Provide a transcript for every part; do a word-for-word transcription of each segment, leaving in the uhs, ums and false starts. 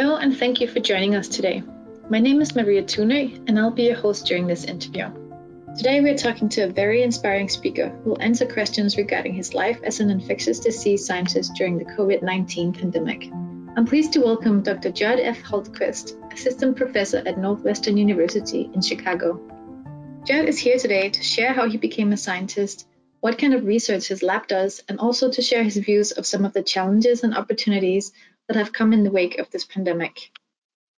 Hello and thank you for joining us today. My name is Maria Tunøy and I'll be your host during this interview. Today we are talking to a very inspiring speaker who will answer questions regarding his life as an infectious disease scientist during the COVID nineteen pandemic. I'm pleased to welcome Doctor Judd F. Holtquist, Assistant Professor at Northwestern University in Chicago. Judd is here today to share how he became a scientist, what kind of research his lab does, and also to share his views of some of the challenges and opportunities that have come in the wake of this pandemic.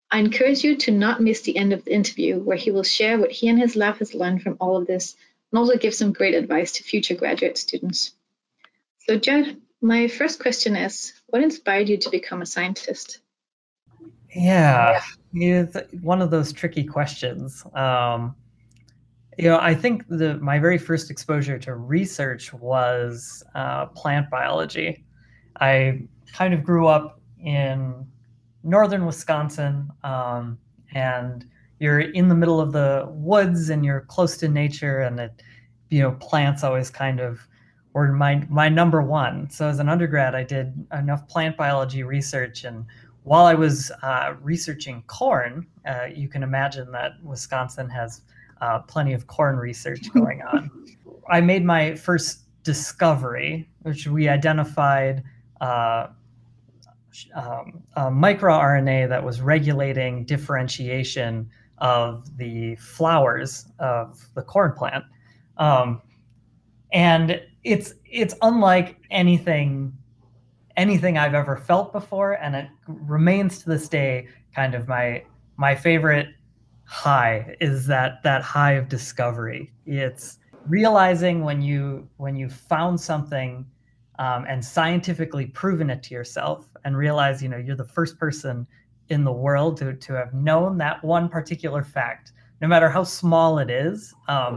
I encourage you to not miss the end of the interview, where he will share what he and his lab has learned from all of this and also give some great advice to future graduate students. So Judd, my first question is, what inspired you to become a scientist? Yeah, it's one of those tricky questions. Um, you know, I think the, my very first exposure to research was uh, plant biology. I kind of grew up in northern Wisconsin, um, and you're in the middle of the woods and you're close to nature, and it, you know, plants always kind of were my, my number one. So as an undergrad, I did enough plant biology research. And while I was uh, researching corn, uh, you can imagine that Wisconsin has uh, plenty of corn research going on. I made my first discovery, which we identified uh, Um, a microRNA that was regulating differentiation of the flowers of the corn plant. Um, and it's it's unlike anything, anything I've ever felt before, and it remains to this day kind of my my favorite high, is that that high of discovery. It's realizing when you when you found something Um, and scientifically proven it to yourself, and realize, you know, you're the first person in the world to, to have known that one particular fact, no matter how small it is. Um,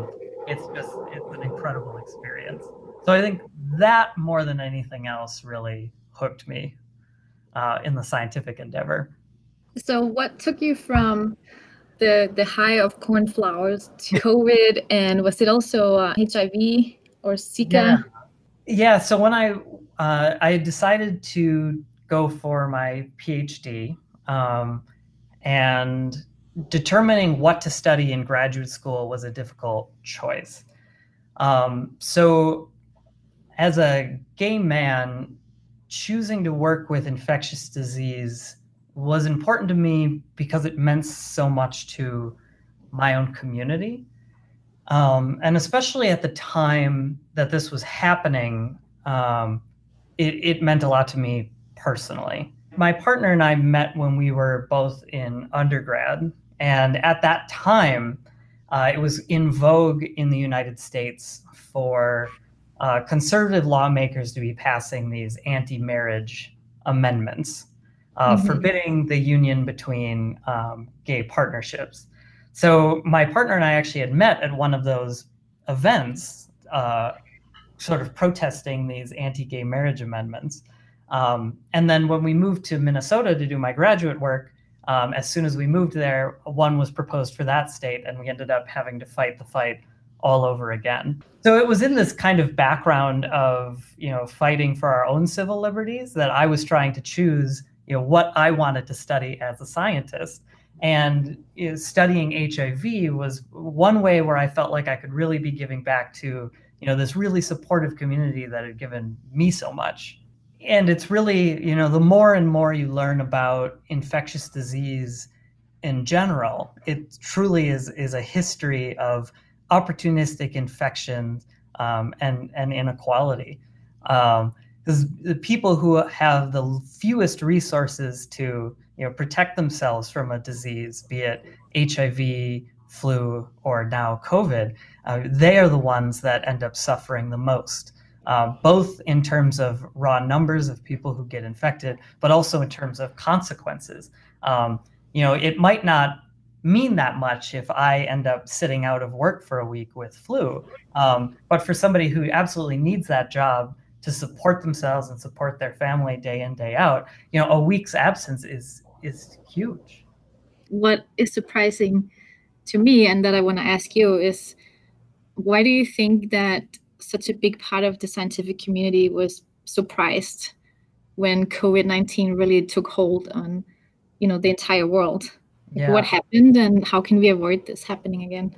it's just, it's an incredible experience. So I think that, more than anything else, really hooked me uh, in the scientific endeavor. So what took you from the, the high of cornflowers to COVID, and was it also uh, H I V or Zika? Yeah. Yeah, so when I uh, I decided to go for my PhD, um, and determining what to study in graduate school was a difficult choice. Um, so as a gay man, choosing to work with infectious disease was important to me because it meant so much to my own community. Um, and especially at the time that this was happening, um, it, it meant a lot to me personally. My partner and I met when we were both in undergrad. And at that time, uh, it was in vogue in the United States for uh, conservative lawmakers to be passing these anti-marriage amendments, uh, mm-hmm. forbidding the union between um, gay partnerships. So my partner and I actually had met at one of those events, uh, sort of protesting these anti-gay marriage amendments. Um, and then when we moved to Minnesota to do my graduate work, um, as soon as we moved there, one was proposed for that state, and we ended up having to fight the fight all over again. So it was in this kind of background of, you know, fighting for our own civil liberties, that I was trying to choose, you know, what I wanted to study as a scientist. And you know, studying H I V was one way where I felt like I could really be giving back to, you know, this really supportive community that had given me so much. And it's really, you know, the more and more you learn about infectious disease in general, it truly is, is a history of opportunistic infections um, and, and inequality. Um, the people who have the fewest resources to you know, protect themselves from a disease, be it H I V, flu, or now COVID, uh, they are the ones that end up suffering the most, uh, both in terms of raw numbers of people who get infected, but also in terms of consequences. Um, you know, it might not mean that much if I end up sitting out of work for a week with flu, um, but for somebody who absolutely needs that job to support themselves and support their family day in, day out, you know, a week's absence is is huge. What is surprising to me, and that I want to ask you, is why do you think that such a big part of the scientific community was surprised when COVID nineteen really took hold on you know, the entire world. Yeah. What happened and how can we avoid this happening again?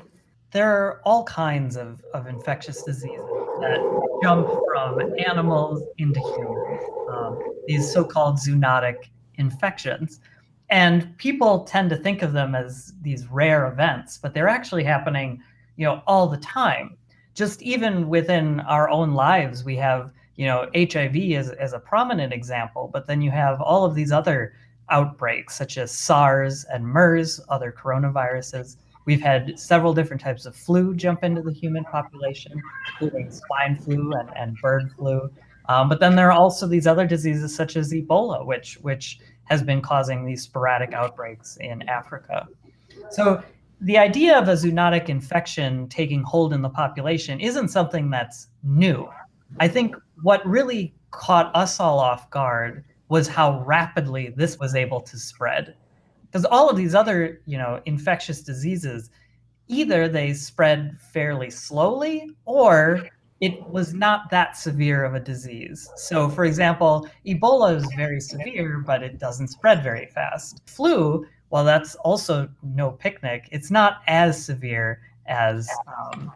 There are all kinds of, of infectious diseases that jump from animals into humans, um, these so-called zoonotic infections. And people tend to think of them as these rare events, but they're actually happening, you know, all the time. Just even within our own lives, we have, you know, H I V as, as a prominent example, but then you have all of these other outbreaks such as SARS and MERS, other coronaviruses. We've had several different types of flu jump into the human population, including swine flu and, and bird flu. Um, but then there are also these other diseases such as Ebola, which, which has been causing these sporadic outbreaks in Africa. So the idea of a zoonotic infection taking hold in the population isn't something that's new. I think what really caught us all off guard was how rapidly this was able to spread. Because all of these other, you know, infectious diseases, either they spread fairly slowly or it was not that severe of a disease. So for example, Ebola is very severe, but it doesn't spread very fast. Flu, well, that's also no picnic. It's not as severe as um,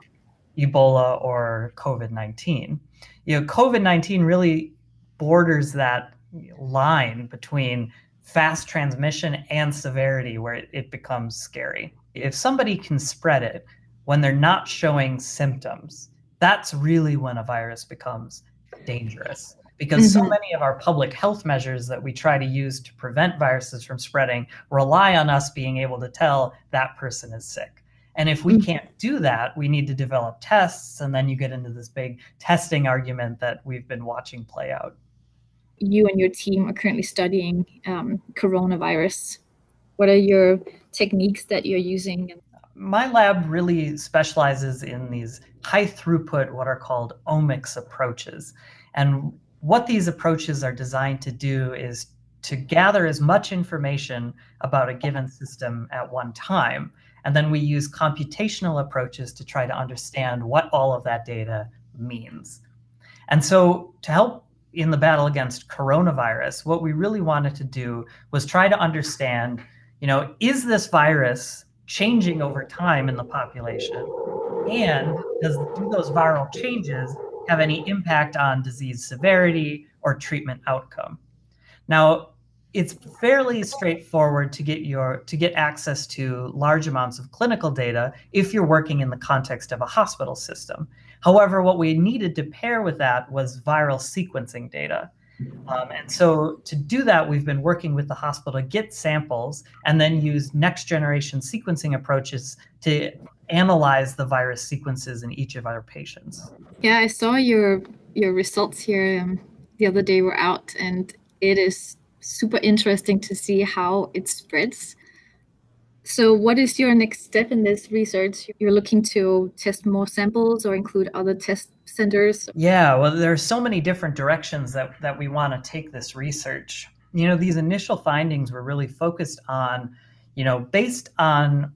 Ebola or COVID nineteen. You know, COVID nineteen really borders that line between fast transmission and severity where it, it becomes scary. If somebody can spread it when they're not showing symptoms, that's really when a virus becomes dangerous, because mm-hmm. so many of our public health measures that we try to use to prevent viruses from spreading rely on us being able to tell that person is sick. And if we can't do that, we need to develop tests. And then you get into this big testing argument that we've been watching play out. You and your team are currently studying um, coronavirus. What are your techniques that you're using? My lab really specializes in these high throughput, what are called omics approaches. And what these approaches are designed to do is to gather as much information about a given system at one time. And then we use computational approaches to try to understand what all of that data means. And so to help in the battle against coronavirus, what we really wanted to do was try to understand, you know, is this virus changing over time in the population? And does, do those viral changes have any impact on disease severity or treatment outcome? Now, it's fairly straightforward to get your to get access to large amounts of clinical data if you're working in the context of a hospital system. However, what we needed to pair with that was viral sequencing data. Um, and so to do that, we've been working with the hospital to get samples and then use next generation sequencing approaches to analyze the virus sequences in each of our patients. Yeah, I saw your, your results here um, the other day were out, and it is super interesting to see how it spreads. So what is your next step in this research? You're looking to test more samples or include other test centers? Yeah, well, there are so many different directions that, that we want to take this research. You know, these initial findings were really focused on, you know, based on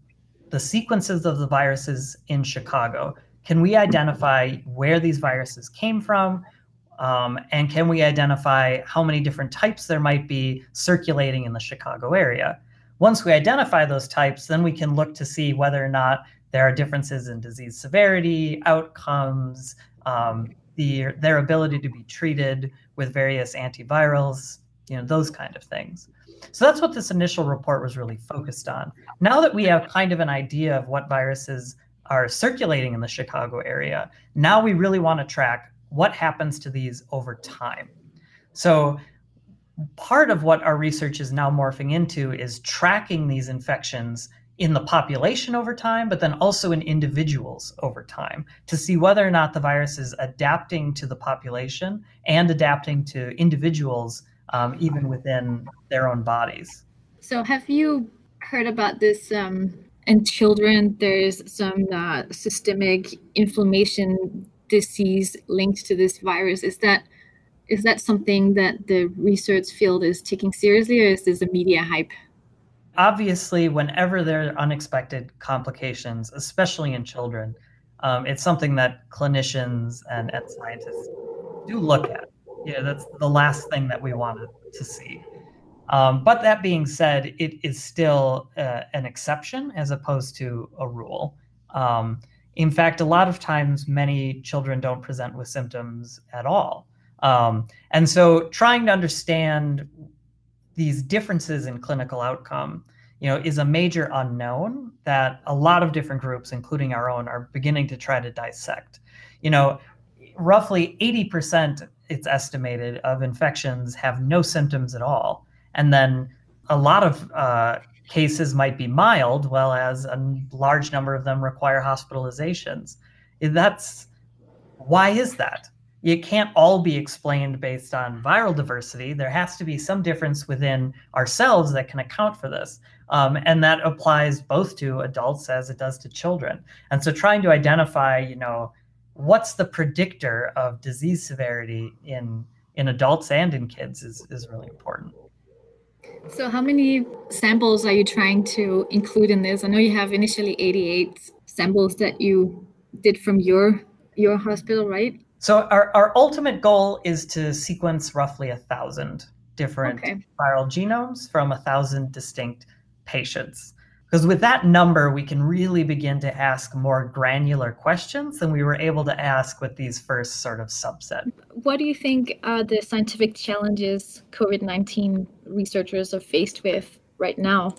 the sequences of the viruses in Chicago, can we identify where these viruses came from? Um, and can we identify how many different types there might be circulating in the Chicago area? Once we identify those types, then we can look to see whether or not there are differences in disease severity, outcomes, um, the, their ability to be treated with various antivirals, you know, those kind of things. So that's what this initial report was really focused on. Now that we have kind of an idea of what viruses are circulating in the Chicago area, now we really want to track what happens to these over time. So part of what our research is now morphing into is tracking these infections in the population over time, but then also in individuals over time to see whether or not the virus is adapting to the population and adapting to individuals um, even within their own bodies. So have you heard about this um, in children? There's some uh, systemic inflammation disease linked to this virus. Is that Is that something that the research field is taking seriously, or is this a media hype? Obviously, whenever there are unexpected complications, especially in children, um, it's something that clinicians and, and scientists do look at. Yeah, that's the last thing that we wanted to see. Um, but that being said, it is still uh, an exception as opposed to a rule. Um, in fact, a lot of times, many children don't present with symptoms at all. Um, and so trying to understand these differences in clinical outcome, you know, is a major unknown that a lot of different groups, including our own, are beginning to try to dissect. You know, roughly eighty percent, it's estimated, of infections have no symptoms at all. And then a lot of uh, cases might be mild, while as a large number of them require hospitalizations. That's, why is that? It can't all be explained based on viral diversity. There has to be some difference within ourselves that can account for this. Um, and that applies both to adults as it does to children. And so trying to identify, you know, what's the predictor of disease severity in, in adults and in kids is, is really important. So how many samples are you trying to include in this? I know you have initially eighty-eight samples that you did from your your hospital, right? So our, our ultimate goal is to sequence roughly a thousand different okay. viral genomes from a thousand distinct patients. Because with that number, we can really begin to ask more granular questions than we were able to ask with these first sort of subset. What do you think are the scientific challenges COVID nineteen researchers are faced with right now?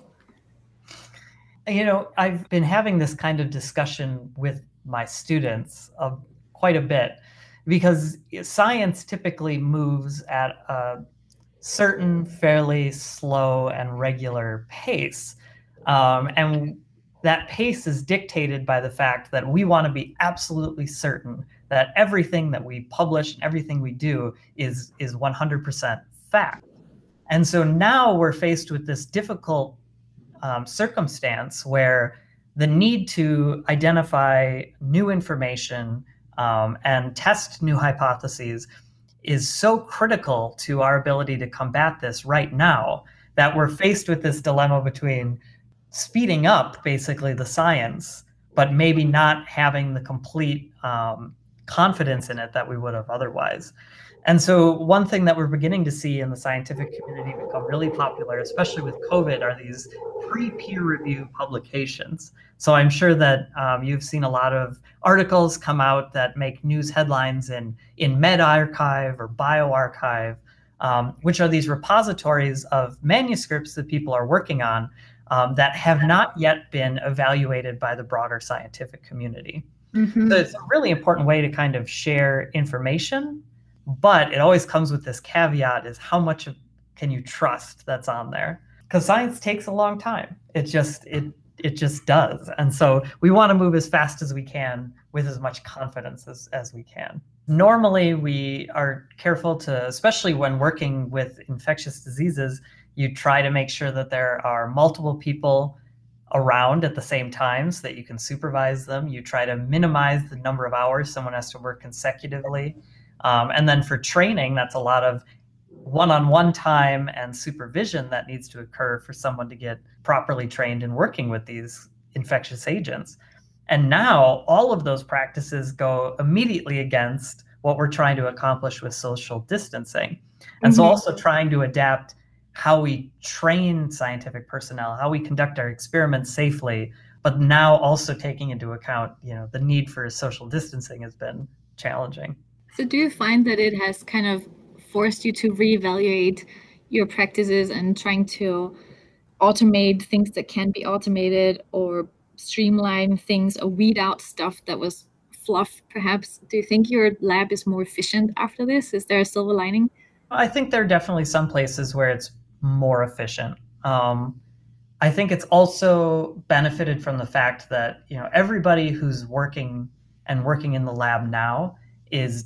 You know, I've been having this kind of discussion with my students uh, quite a bit, because science typically moves at a certain fairly slow and regular pace. Um, and that pace is dictated by the fact that we want to be absolutely certain that everything that we publish and everything we do is, is one hundred percent fact. And so now we're faced with this difficult um, circumstance where the need to identify new information um, and test new hypotheses is so critical to our ability to combat this right now that we're faced with this dilemma between speeding up basically the science, but maybe not having the complete um, confidence in it that we would have otherwise. And so one thing that we're beginning to see in the scientific community become really popular, especially with COVID, are these pre-peer review publications. So I'm sure that um, you've seen a lot of articles come out that make news headlines in, in MedArchive or BioArchive, um, which are these repositories of manuscripts that people are working on Um, that have not yet been evaluated by the broader scientific community. Mm-hmm. So it's a really important way to kind of share information, but it always comes with this caveat is how much can you trust that's on there? Because science takes a long time. It just, it, it just does. And so we want to move as fast as we can with as much confidence as, as we can. Normally we are careful to, especially when working with infectious diseases, you try to make sure that there are multiple people around at the same time so that you can supervise them. You try to minimize the number of hours someone has to work consecutively. Um, and then for training, that's a lot of one-on-one time and supervision that needs to occur for someone to get properly trained in working with these infectious agents. And now all of those practices go immediately against what we're trying to accomplish with social distancing. And mm-hmm. so also trying to adapt how we train scientific personnel, how we conduct our experiments safely, but now also taking into account, you know, the need for social distancing has been challenging. So do you find that it has kind of forced you to reevaluate your practices and trying to automate things that can be automated or streamline things or weed out stuff that was fluff, perhaps? Do you think your lab is more efficient after this? Is there a silver lining? I think there are definitely some places where it's more efficient. Um, I think it's also benefited from the fact that, you know, everybody who's working and working in the lab now is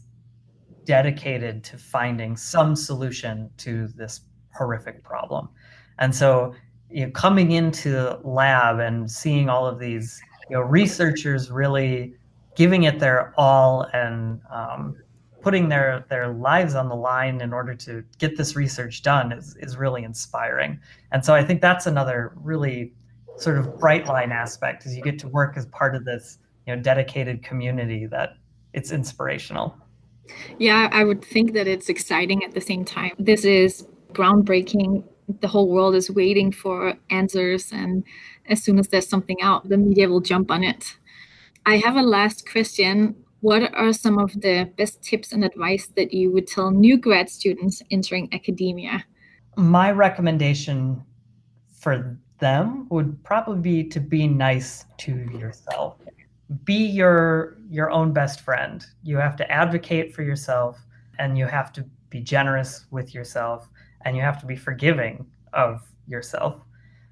dedicated to finding some solution to this horrific problem. And so, you know, coming into lab and seeing all of these, you know, researchers really giving it their all and um, putting their, their lives on the line in order to get this research done is, is really inspiring. And so I think that's another really sort of bright line aspect is you get to work as part of this, you know, dedicated community that it's inspirational. Yeah, I would think that it's exciting at the same time. This is groundbreaking the whole world is waiting for answers, and as soon as there's something out, the media will jump on it. I have a last question. What are some of the best tips and advice that you would tell new grad students entering academia? My recommendation for them would probably be to be nice to yourself. Be your your own best friend. You have to advocate for yourself, and you have to be generous with yourself, and you have to be forgiving of yourself.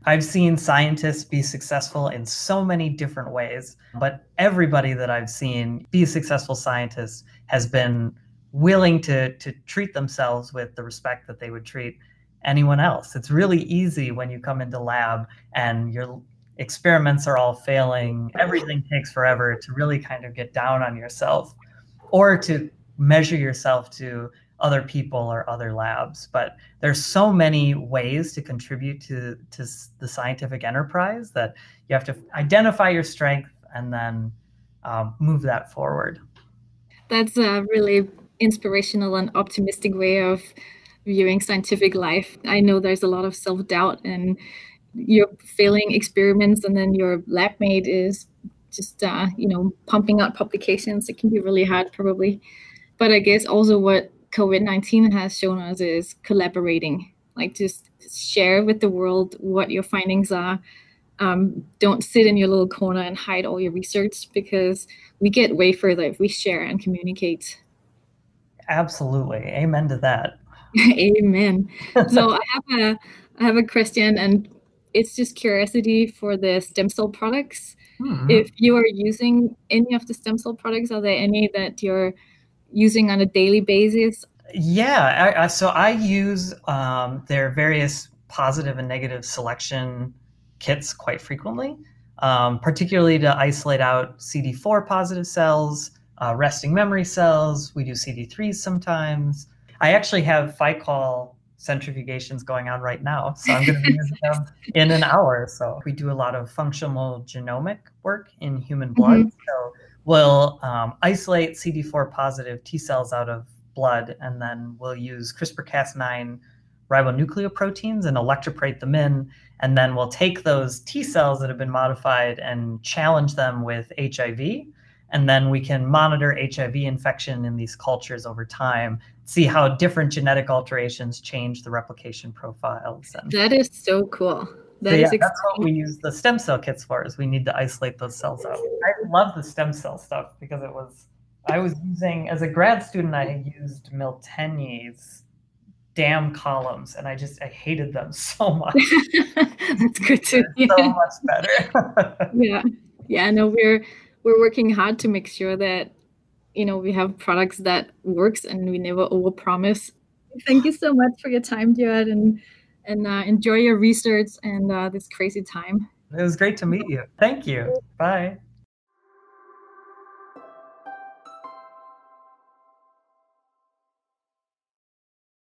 I've seen scientists be successful in so many different ways, but everybody that I've seen be successful scientists has been willing to, to treat themselves with the respect that they would treat anyone else. It's really easy when you come into lab and your experiments are all failing, everything takes forever, to really kind of get down on yourself or to measure yourself to other people or other labs. But there's so many ways to contribute to, to the scientific enterprise that you have to identify your strength and then um, move that forward. That's a really inspirational and optimistic way of viewing scientific life. I know there's a lot of self-doubt, and you're failing experiments and then your lab mate is just, uh, you know, pumping out publications. It can be really hard probably. But I guess also what COVID nineteen has shown us is collaborating, like just share with the world what your findings are. Um, don't sit in your little corner and hide all your research, because we get way further if we share and communicate. Absolutely. Amen to that. Amen. So I have a, I have a question, and it's just curiosity for the stem cell products. Hmm. If you are using any of the stem cell products, are there any that you're using on a daily basis? Yeah, I, I, so I use um, their various positive and negative selection kits quite frequently, um, particularly to isolate out C D four positive cells, uh, resting memory cells. We do C D threes sometimes. I actually have Ficoll centrifugations going on right now, so I'm going to be using them in an hour. So we do a lot of functional genomic work in human blood. Mm-hmm. So we'll um, isolate C D four positive T cells out of blood, and then we'll use CRISPR Cas nine ribonucleoproteins and electroporate them in. And then we'll take those T cells that have been modified and challenge them with H I V. And then we can monitor H I V infection in these cultures over time, see how different genetic alterations change the replication profiles. And that is so cool. That so yeah, is that's what we use the stem cell kits for, is we need to isolate those cells out. I love the stem cell stuff because it was, I was using, as a grad student, I used Miltenyi's damn columns, and I just, I hated them so much. That's good too. Yeah. So much better. Yeah. Yeah, no, we're, we're working hard to make sure that, you know, we have products that works and we never overpromise. Thank you so much for your time, Judd, and and uh, enjoy your research and uh, this crazy time. It was great to meet you. Thank you. Bye.